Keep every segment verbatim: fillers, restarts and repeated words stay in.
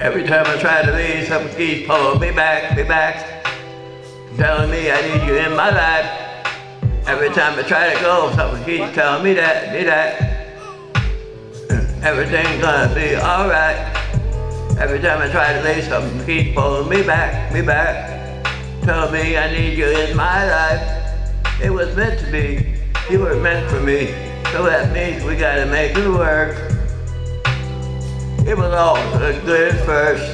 Every time I try to leave, some geese pull me back, me back, telling me I need you in my life. Every time I try to go, some geese telling me that, me that, everything's gonna be alright. Every time I try to leave, some geese pulling me back, me back, telling me I need you in my life. It was meant to be. You were meant for me. So that means we gotta make it work. It was all good first.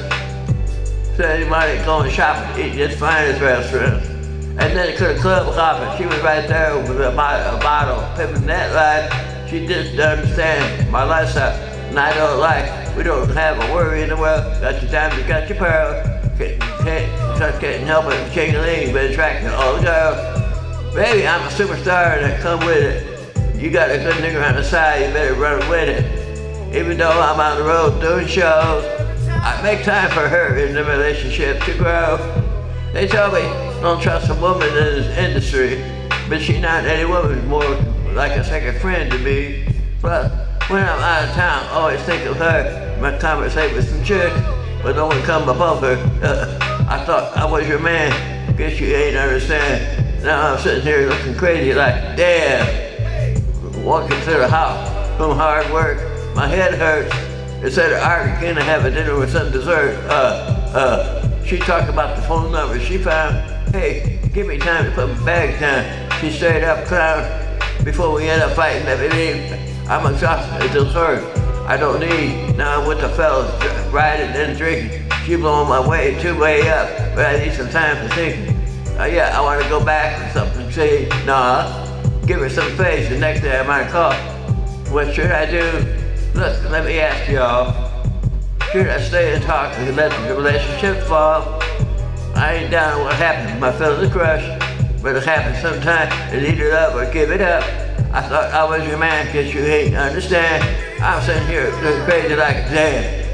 Said you might go and shop and eat at the finest restaurant. And then it could have club hopping. She was right there with a bottle, a bottle pimping that life. She just doesn't understand my lifestyle. And I don't like, we don't have a worry in the world. Got your diamonds, you got your pearls. Can't, can't, just can't help it. Shake a leg, but attracting all the girls. Baby, I'm a superstar and I come with it. You got a good nigga on the side, you better run with it. Even though I'm on the road doing shows, I make time for her in the relationship to grow. They tell me don't trust a woman in this industry, but she's not any woman, more like a second friend to me. But when I'm out of town, I always think of her. My conversation with some chick, but no one come above her. Uh, I thought I was your man, guess you ain't understand. Now I'm sitting here looking crazy like, damn. Walking through the house from hard work. My head hurts. It said, "Are you gonna have a dinner with some dessert?" Uh, uh. She talked about the phone number she found. Hey, give me time to put my bags down. She straight up clown. Before we end up fighting everything, I'm exhausted. It's dessert I don't need. Now I'm with the fellas riding and drinking. She blowing my way two way up, but I need some time for thinking. Uh, yeah, I want to go back or something. Say, nah. Give her some face. The next day I might call. What should I do? Look, let me ask y'all, should I stay and talk and let the relationship fall? I ain't down on what happened. My feelings are crushed, but it happens sometimes. And eat it up or give it up. I thought I was your man, guess you ain't understand. I'm sitting here looking crazy like a damn.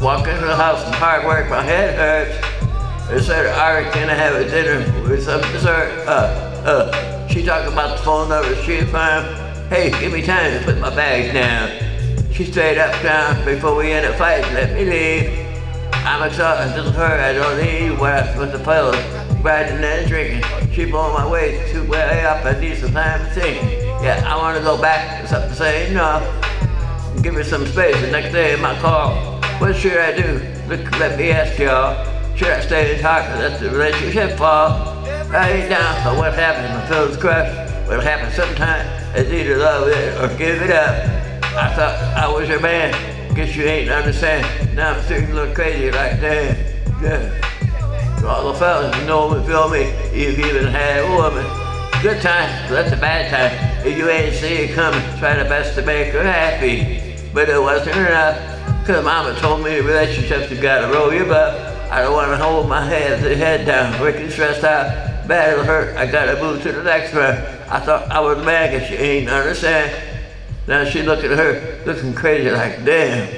Walking to the house from hard work, my head hurts. They said, "Ari, can I have a dinner with some dessert?" Uh, uh. She talked about the phone number she found. Hey, give me time to put my bags down. She stayed up down before we end up fighting. Let me leave. I'm exhausted. This is her. I don't need what I'm supposed to follow. Riding and drinking. She blowing my way too way up. I need some time to think. Yeah, I want to go back to something to say. No. Give her some space. The next day in my call, what should I do? Look, let me ask y'all. Should I stay and talk and let the relationship fall? I ain't down for what happens. My feelings crushed. What happens sometimes is either love it or give it up. I thought I was your man. Guess you ain't understand. Now I'm sitting a little crazy like that. Yeah. All the fellas know me, feel me. You've even had a woman. Good times, that's a bad time. If you ain't see it coming, try the best to make her happy. But it wasn't enough. Cause mama told me relationships have gotta roll you up. I don't want to hold my head, the head down, working stressed out, bad it'll hurt, I gotta move to the next one. I thought I was mad and she ain't understand. Now she looked at her, looking crazy like, damn.